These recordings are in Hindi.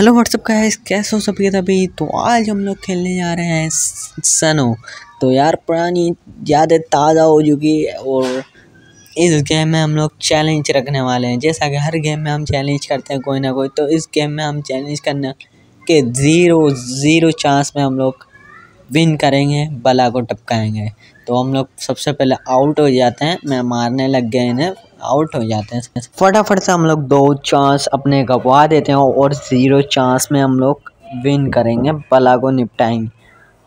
हेलो व्हाट्सअप का है, कैसे हो सभी तभी। तो आज हम लोग खेलने जा रहे हैं सनो। तो यार पुरानी यादें ताज़ा हो चुकी है और इस गेम में हम लोग चैलेंज रखने वाले हैं। जैसा कि हर गेम में हम चैलेंज करते हैं कोई ना कोई, तो इस गेम में हम चैलेंज करने के ज़ीरो चांस में हम लोग विन करेंगे, बला को टपकाएंगे। तो हम लोग सबसे पहले आउट हो जाते हैं। मैं मारने लग गया इन्हें, आउट हो जाते हैं। फटाफट से हम लोग दो चांस अपने गवा देते हैं और ज़ीरो चांस में हम लोग विन करेंगे, बला को निपटाएंगे।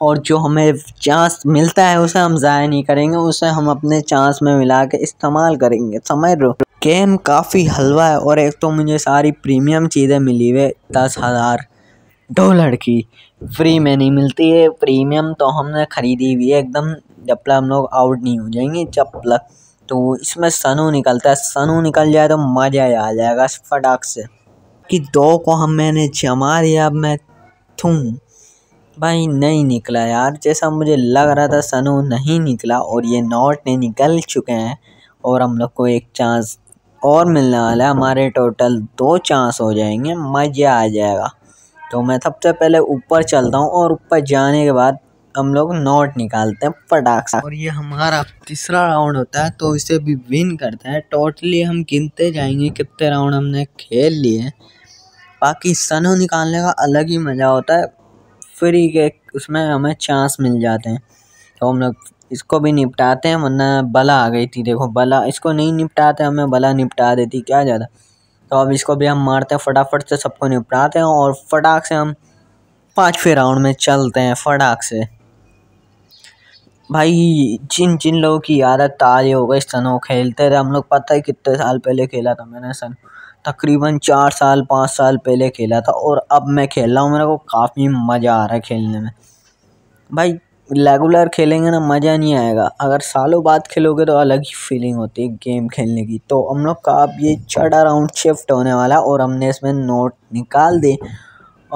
और जो हमें चांस मिलता है उसे हम ज़ाया नहीं करेंगे, उसे हम अपने चांस में मिला के इस्तेमाल करेंगे, समझ लो। गेम काफ़ी हलवा है और एक तो मुझे सारी प्रीमियम चीज़ें मिली हुई, 10,000 डॉलर की फ्री में नहीं मिलती है। प्रीमियम तो हमने ख़रीदी हुई है एकदम, जब तक हम लोग आउट नहीं हो जाएंगे जब तक। तो इसमें सनू निकलता है, सनू निकल जाए तो मज़ा आ जाएगा फटाक से। कि दो को हम मैंने जमा दिया, अब मैं थूँ भाई नहीं निकला यार, जैसा मुझे लग रहा था सनू नहीं निकला। और ये नॉट ने निकल चुके हैं और हम लोग को एक चांस और मिलने वाला है। हमारे टोटल दो चांस हो जाएंगे, मज़ा आ जाएगा। तो मैं सबसे पहले ऊपर चलता हूँ और ऊपर जाने के बाद हम लोग नॉट निकालते हैं फटाक से। और ये हमारा तीसरा राउंड होता है, तो इसे भी विन करता है। टोटली हम गिनते जाएंगे कितने राउंड हमने खेल लिए। बाकी सनू निकालने का अलग ही मज़ा होता है, फ्री के उसमें हमें चांस मिल जाते हैं। तो हम लोग इसको भी निपटाते हैं, वरना बला आ गई थी। देखो बला, इसको नहीं निपटाते, हमें बला निपटा देती, क्या ज़्यादा। तो अब इसको भी हम मारते हैं फटाफट से, सबको निपटाते हैं और फटाक से हम 5वें राउंड में चलते हैं फटाक से। भाई जिन जिन लोगों की आदत ताज़ी हो गई सनो खेलते रहे, हम लोग पता है कितने साल पहले खेला था मैंने सन, तकरीबन 4-5 साल पहले खेला था और अब मैं खेल रहा हूँ। मेरे को काफ़ी मज़ा आ रहा है खेलने में। भाई रेगुलर खेलेंगे ना मज़ा नहीं आएगा, अगर सालों बाद खेलोगे तो अलग ही फीलिंग होती है गेम खेलने की। तो हम लोग का अब ये 6वां राउंड शिफ्ट होने वाला और हमने इसमें नोट निकाल दी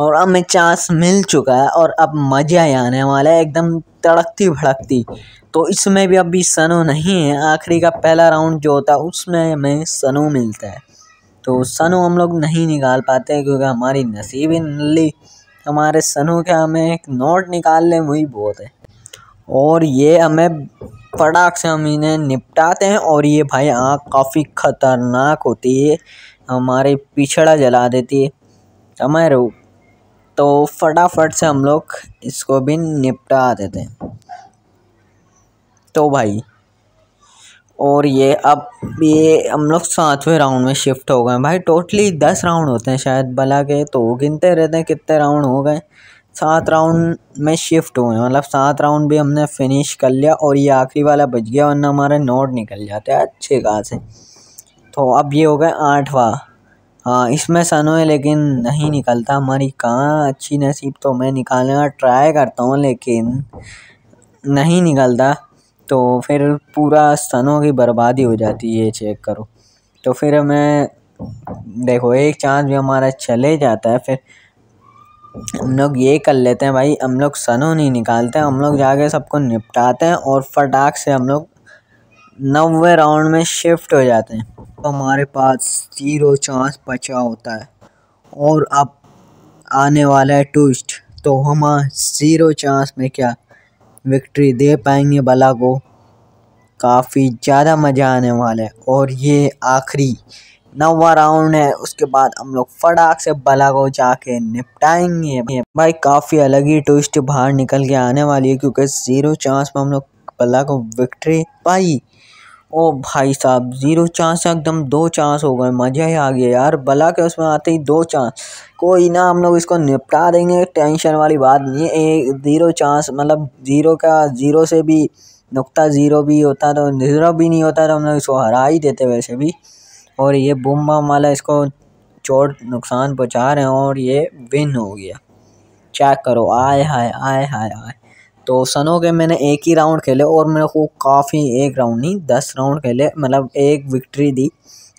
और हमें चांस मिल चुका है और अब मज़ा आने वाला है एकदम तड़कती भड़कती। तो इसमें भी अभी सनू नहीं है, आखिरी का पहला राउंड जो होता है उसमें हमें सनू मिलता है। तो सनू हम लोग नहीं निकाल पाते क्योंकि हमारी नसीब ही नली, हमारे सनू के हमें एक नोट निकाल लें वही बहुत है। और ये हमें फटाक से हम इन्हें निपटाते हैं और ये भाई आँख काफ़ी ख़तरनाक होती है, हमारे पिछड़ा जला देती है, समझ रहे हो। तो फटाफट से हम लोग इसको भी निपटा देते हैं। तो भाई और ये अब ये हम लोग 7वें राउंड में शिफ्ट हो गए। भाई टोटली 10 राउंड होते हैं शायद बला के, तो गिनते रहते हैं कितने राउंड हो गए। 7 राउंड में शिफ्ट हुए, मतलब 7 राउंड भी हमने फिनिश कर लिया और ये आखिरी वाला बच गया, वरना हमारे नोट निकल जाते हैं अच्छे खासे। तो अब ये हो गए 8वां। हाँ इसमें सनो है लेकिन नहीं निकलता, हमारी कहाँ अच्छी नसीब। तो मैं निकालने का ट्राई करता हूँ लेकिन नहीं निकलता, तो फिर पूरा सनो की बर्बादी हो जाती है, चेक करो। तो फिर मैं देखो एक चांस भी हमारा चले जाता है। फिर हम लोग ये कर लेते हैं भाई, हम लोग सनो नहीं निकालते, हम लोग जाके सबको निपटाते हैं और फटाक से हम लोग 9वें राउंड में शिफ्ट हो जाते हैं। तो हमारे पास 0 चांस बचा होता है और अब आने वाला है ट्विस्ट। तो हम 0 चांस में क्या विक्ट्री दे पाएंगे बला को, काफ़ी ज़्यादा मज़ा आने वाला है। और ये आखिरी 9वां राउंड है, उसके बाद हम लोग फटाक से बला को जाके निपटाएंगे। भाई काफ़ी अलग ही ट्विस्ट बाहर निकल के आने वाली है क्योंकि 0 चांस में हम लोग बला को विक्ट्री पाई। ओ भाई साहब 0 चांस एकदम 2 चांस हो गए, मज़ा ही आ गया यार। बला के उसमें आते ही 2 चांस, कोई ना हम लोग इसको निपटा देंगे, टेंशन वाली बात नहीं है। 0 चांस मतलब 0 का 0 से भी नुकता 0 भी होता तो 0 भी नहीं होता, तो हम लोग इसको हरा ही देते वैसे भी। और ये बूम बम वाला इसको चोट नुकसान पहुँचा रहे हैं और ये विन हो गया, चेक करो। आए हाय आए हाय आए। तो सनो के मैंने एक ही राउंड खेले और मेरे को काफ़ी, एक राउंड नहीं 10 राउंड खेले, मतलब एक विक्ट्री दी।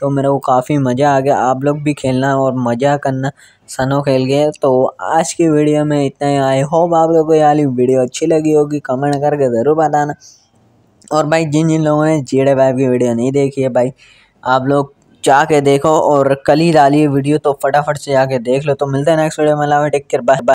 तो मेरे को काफ़ी मज़ा आ गया। आप लोग भी खेलना और मज़ा करना सनो खेल के। तो आज की वीडियो में इतना ही, आई होप आप लोगों को ये वाली वीडियो अच्छी लगी होगी, कमेंट करके ज़रूर बताना। और भाई जिन जिन लोगों ने जीडे वाइब की वीडियो नहीं देखी है भाई, आप लोग जाके देखो और कल ही डाली वीडियो, तो फटाफट से जाके देख लो। तो मिलते हैं नेक्स्ट वीडियो में, टेक केयर, बाय बाय।